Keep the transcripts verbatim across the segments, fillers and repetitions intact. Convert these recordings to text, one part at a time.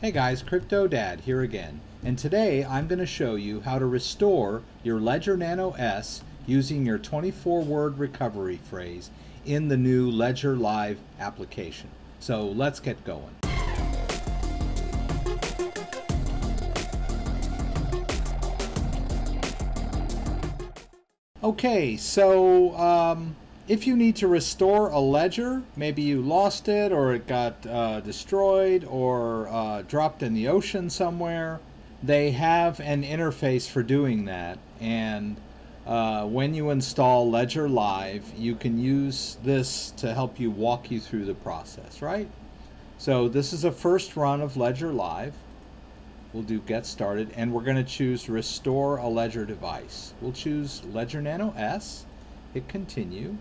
Hey guys, Crypto Dad here again, and today I'm going to show you how to restore your Ledger Nano S using your twenty-four word recovery phrase in the new Ledger Live application. So let's get going. Okay, so um, if you need to restore a ledger, maybe you lost it or it got uh, destroyed or uh, dropped in the ocean somewhere, they have an interface for doing that. And uh, when you install Ledger Live, you can use this to help you walk you through the process, right? So this is a first run of Ledger Live. We'll do Get Started, and we're going to choose Restore a Ledger Device. We'll choose Ledger Nano S, hit Continue.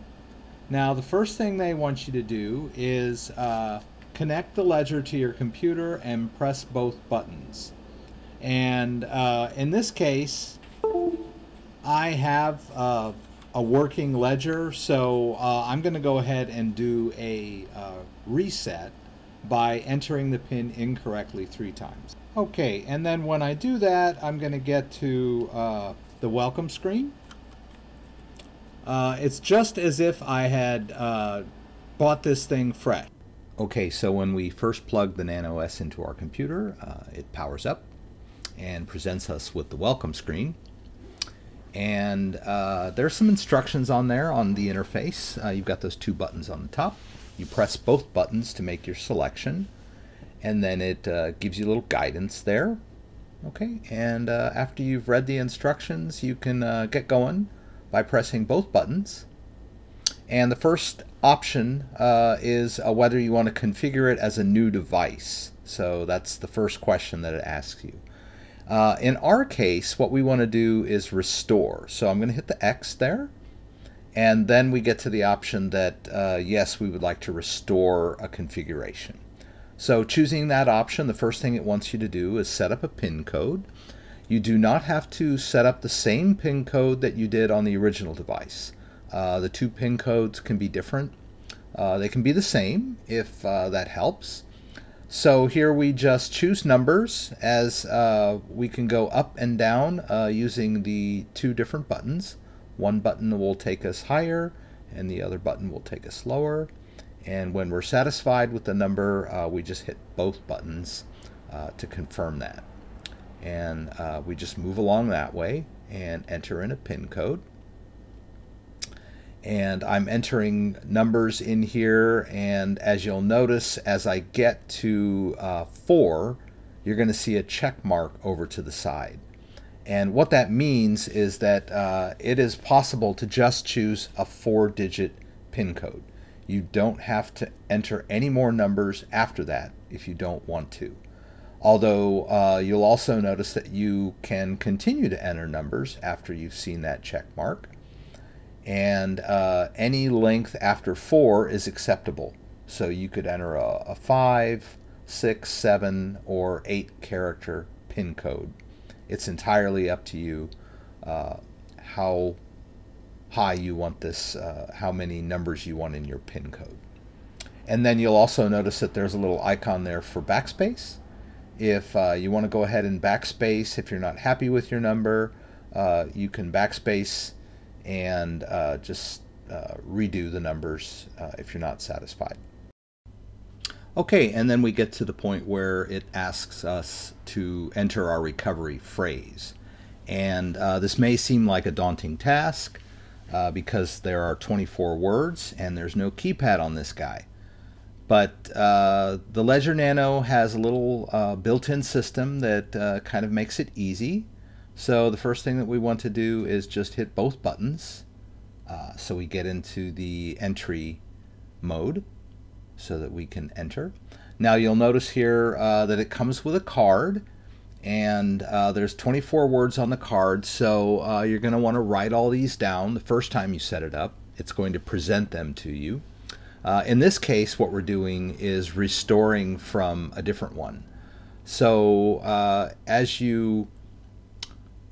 Now, the first thing they want you to do is uh, connect the ledger to your computer and press both buttons. And uh, in this case, I have uh, a working ledger, so uh, I'm going to go ahead and do a uh, reset by entering the PIN incorrectly three times. Okay, and then when I do that, I'm going to get to uh, the welcome screen. Uh, it's just as if I had uh, bought this thing fresh. Okay, so when we first plug the Nano S into our computer, uh, it powers up and presents us with the welcome screen. And uh, there's some instructions on there on the interface. Uh, you've got those two buttons on the top. You press both buttons to make your selection, and then it uh, gives you a little guidance there. Okay, and uh, after you've read the instructions, you can uh, get going by pressing both buttons. And the first option uh, is uh, whether you want to configure it as a new device. So that's the first question that it asks you. Uh, in our case, what we want to do is restore. So I'm going to hit the X there. And then we get to the option that, uh, yes, we would like to restore a configuration. So choosing that option, the first thing it wants you to do is set up a PIN code. You do not have to set up the same PIN code that you did on the original device. Uh, the two PIN codes can be different. Uh, they can be the same if uh, that helps. So here we just choose numbers, as uh, we can go up and down uh, using the two different buttons. One button will take us higher and the other button will take us lower. And when we're satisfied with the number, uh, we just hit both buttons uh, to confirm that. And uh, we just move along that way and enter in a PIN code. And I'm entering numbers in here, and as you'll notice, as I get to uh, four, you're going to see a check mark over to the side. And what that means is that uh, it is possible to just choose a four digit PIN code. You don't have to enter any more numbers after that if you don't want to. Although uh, you'll also notice that you can continue to enter numbers after you've seen that check mark. And uh, any length after four is acceptable. So you could enter a, a five, six, seven, or eight character PIN code. It's entirely up to you uh, how high you want this, uh, how many numbers you want in your PIN code. And then you'll also notice that there's a little icon there for backspace. If uh, you want to go ahead and backspace, if you're not happy with your number, uh, you can backspace and uh, just uh, redo the numbers uh, if you're not satisfied. Okay, and then we get to the point where it asks us to enter our recovery phrase. And uh, this may seem like a daunting task uh, because there are twenty-four words and there's no keypad on this guy. But uh, the Ledger Nano has a little uh, built-in system that uh, kind of makes it easy. So the first thing that we want to do is just hit both buttons uh, so we get into the entry mode so that we can enter. Now you'll notice here uh, that it comes with a card, and uh, there's twenty-four words on the card, so uh, you're going to want to write all these down. The first time you set it up, it's going to present them to you. Uh, in this case, what we're doing is restoring from a different one. So uh, as you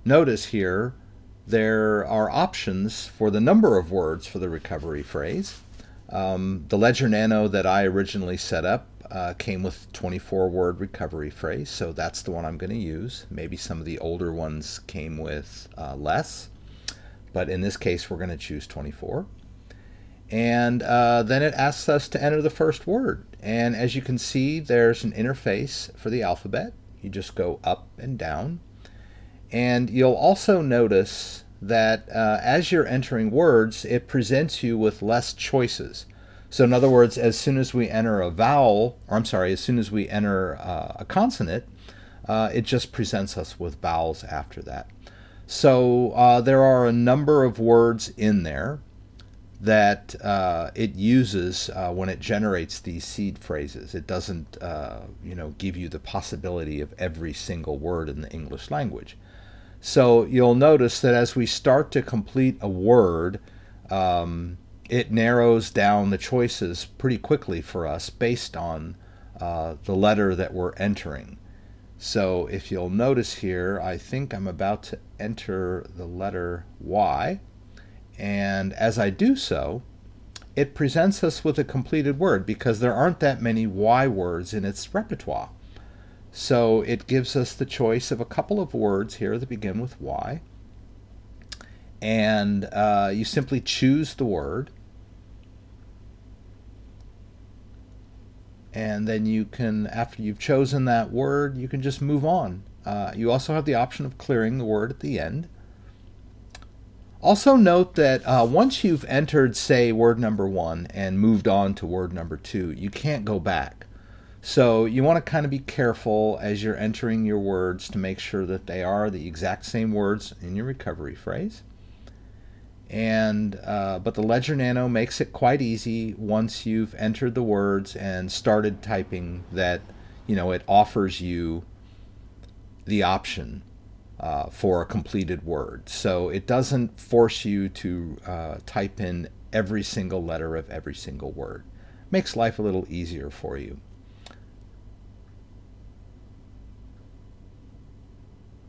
notice here, there are options for the number of words for the recovery phrase. Um, the Ledger Nano that I originally set up uh, came with twenty-four word recovery phrase, so that's the one I'm going to use. Maybe some of the older ones came with uh, less, but in this case we're going to choose twenty-four. And uh, then it asks us to enter the first word. And as you can see, there's an interface for the alphabet. You just go up and down. And you'll also notice that uh, as you're entering words, it presents you with less choices. So in other words, as soon as we enter a vowel, or I'm sorry, as soon as we enter uh, a consonant, uh, it just presents us with vowels after that. So uh, there are a number of words in there that uh, it uses uh, when it generates these seed phrases. It doesn't uh, you know, give you the possibility of every single word in the English language. So you'll notice that as we start to complete a word, um, it narrows down the choices pretty quickly for us based on uh, the letter that we're entering. So if you'll notice here, I think I'm about to enter the letter Y. And as I do so, it presents us with a completed word because there aren't that many Y words in its repertoire. So it gives us the choice of a couple of words here that begin with Y. And uh, you simply choose the word. And then you can, after you've chosen that word, you can just move on. Uh, you also have the option of clearing the word at the end. Also note that uh, once you've entered, say, word number one and moved on to word number two, you can't go back. So you want to kind of be careful as you're entering your words to make sure that they are the exact same words in your recovery phrase. And uh, but the Ledger Nano makes it quite easy once you've entered the words and started typing that, you know, it offers you the option Uh, for a completed word. So it doesn't force you to uh, type in every single letter of every single word. Makes life a little easier for you.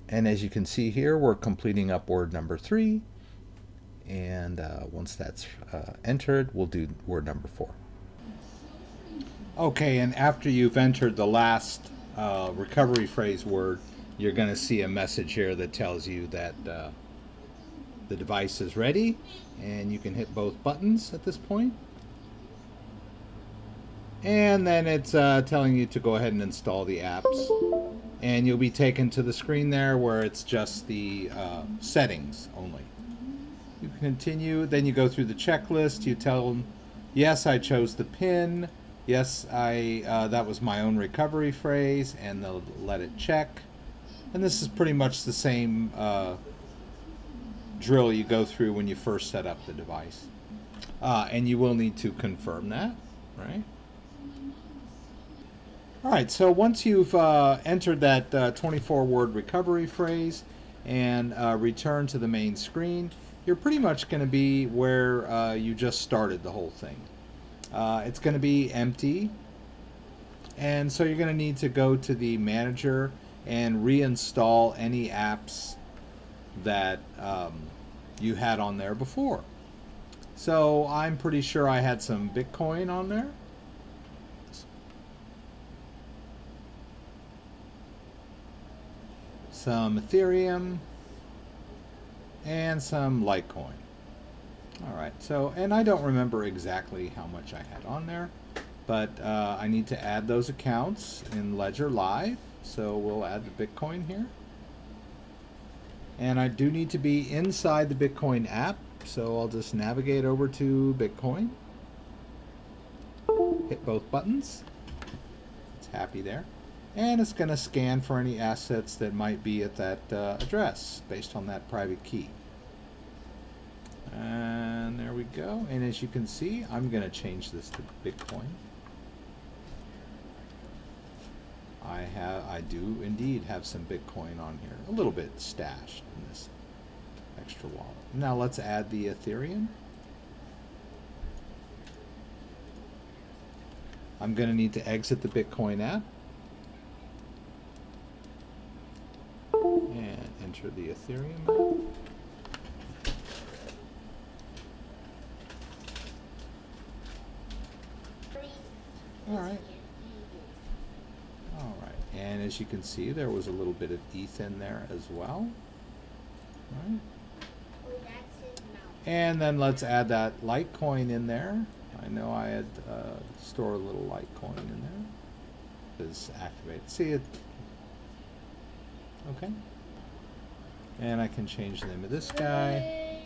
And as you can see here, we're completing up word number three. And uh, once that's uh, entered, we'll do word number four. Okay, and after you've entered the last uh, recovery phrase word, you're going to see a message here that tells you that uh, the device is ready, and you can hit both buttons at this point. And then it's uh, telling you to go ahead and install the apps, and you'll be taken to the screen there where it's just the uh, settings only. You continue, then you go through the checklist. You tell them, yes, I chose the PIN, yes, I uh, that was my own recovery phrase, and they'll let it check. And this is pretty much the same uh, drill you go through when you first set up the device. Uh, and you will need to confirm that, right? All right, so once you've uh, entered that twenty-four word uh, recovery phrase and uh, returned to the main screen, you're pretty much going to be where uh, you just started the whole thing. Uh, it's going to be empty. And so you're going to need to go to the manager and reinstall any apps that um, you had on there before. So I'm pretty sure I had some Bitcoin on there. Some Ethereum and some Litecoin. All right, so, and I don't remember exactly how much I had on there, but uh, I need to add those accounts in Ledger Live. So we'll add the Bitcoin here. And I do need to be inside the Bitcoin app. So I'll just navigate over to Bitcoin. Hit both buttons. It's happy there. And it's going to scan for any assets that might be at that uh, address based on that private key. And there we go. And as you can see, I'm going to change this to Bitcoin. I have, I do indeed have some Bitcoin on here, a little bit stashed in this extra wallet. Now let's add the Ethereum. I'm going to need to exit the Bitcoin app and enter the Ethereum app. All right. All right. And as you can see, there was a little bit of E T H in there as well. All right. And then let's add that Litecoin in there. I know I had uh, store a little Litecoin in there. It's activated. See it? Okay. And I can change the name of this guy.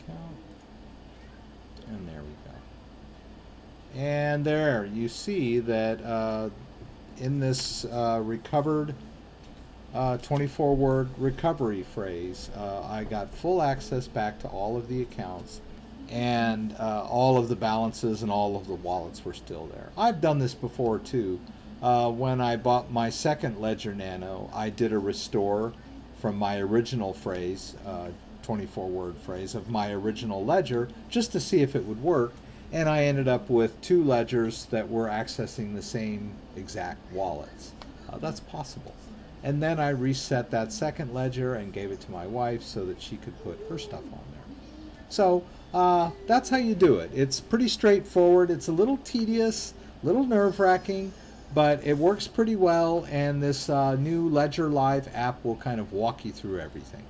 Okay. And there we go. And there you see that uh, in this uh, recovered Uh, twenty-four word recovery phrase, uh, I got full access back to all of the accounts, and uh, all of the balances and all of the wallets were still there. I've done this before too. Uh, when I bought my second Ledger Nano, I did a restore from my original phrase, uh, twenty-four word phrase of my original ledger, just to see if it would work, and I ended up with two ledgers that were accessing the same exact wallets. Uh, that's possible. And then I reset that second ledger and gave it to my wife so that she could put her stuff on there. So uh, that's how you do it. It's pretty straightforward. It's a little tedious, a little nerve-wracking, but it works pretty well. And this uh, new Ledger Live app will kind of walk you through everything.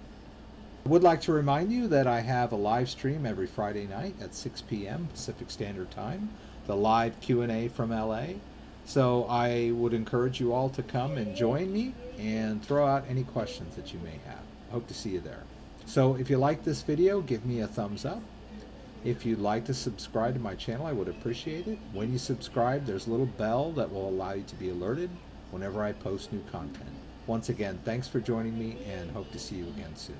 I would like to remind you that I have a live stream every Friday night at six P M Pacific Standard Time, the live Q and A from L A. So I would encourage you all to come and join me and throw out any questions that you may have. Hope to see you there. So if you like this video, give me a thumbs up. If you'd like to subscribe to my channel, I would appreciate it. When you subscribe, there's a little bell that will allow you to be alerted whenever I post new content. Once again, thanks for joining me and hope to see you again soon.